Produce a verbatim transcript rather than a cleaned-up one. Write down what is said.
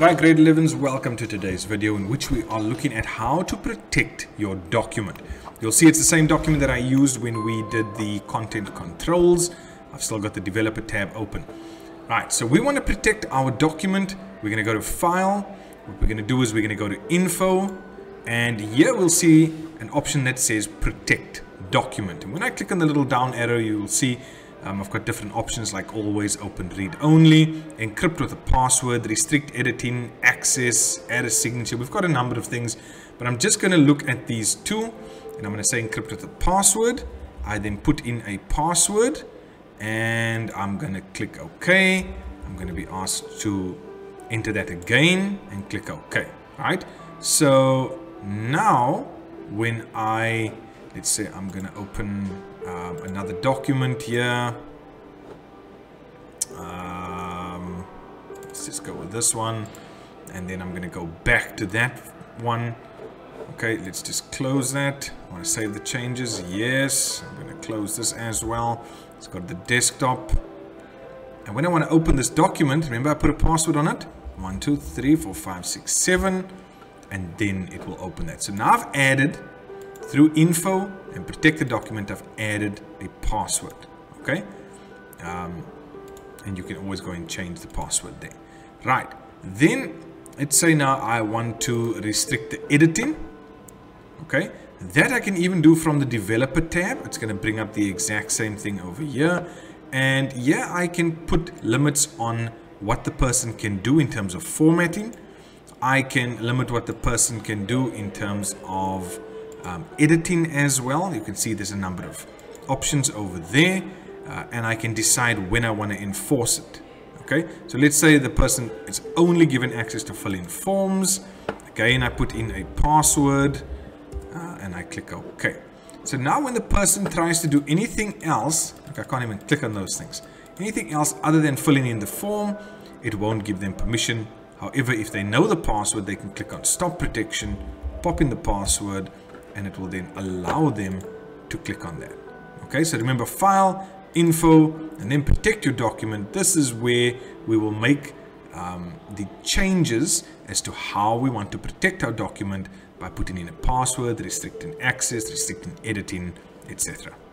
Right, grade elevens, welcome to today's video in which we are looking at how to protect your document. You'll see it's the same document that I used when we did the content controls. I've still got the developer tab open. Right, so we want to protect our document. We're going to go to file. What we're going to do is we're going to go to info, and here we'll see an option that says protect document. And when I click on the little down arrow, you'll see Um, I've got different options like always open, read only, encrypt with a password, restrict editing, access, add a signature. We've got a number of things, but I'm just going to look at these two, and I'm going to say encrypt with a password. I then put in a password and I'm going to click OK. I'm going to be asked to enter that again and click OK. Right. So now when I, let's say I'm going to open Um, another document here. Um, let's just go with this one, and then I'm going to go back to that one. Okay, let's just close that. I want to save the changes. Yes, I'm going to close this as well. It's got the desktop, and when I want to open this document, remember I put a password on it: one, two, three, four, five, six, seven, and then it will open that. So now I've added, through info and protect the document, I've added a password. Okay, um, and you can always go and change the password there. Right, then let's say now I want to restrict the editing. Okay, that I can even do from the developer tab. It's going to bring up the exact same thing over here, and yeah, I can put limits on what the person can do in terms of formatting. I can limit what the person can do in terms of Um, editing as well. You can see there's a number of options over there, uh, and I can decide when I want to enforce it. Okay, so let's say the person is only given access to fill in forms. Again, I put in a password uh, and I click OK. So now when the person tries to do anything else, like I can't even click on those things, anything else other than filling in the form, it won't give them permission. However, if they know the password, they can click on stop protection, pop in the password, and it will then allow them to click on that. Okay, so remember file, info, and then protect your document. This is where we will make um, the changes as to how we want to protect our document by putting in a password, restricting access, restricting editing, et cetera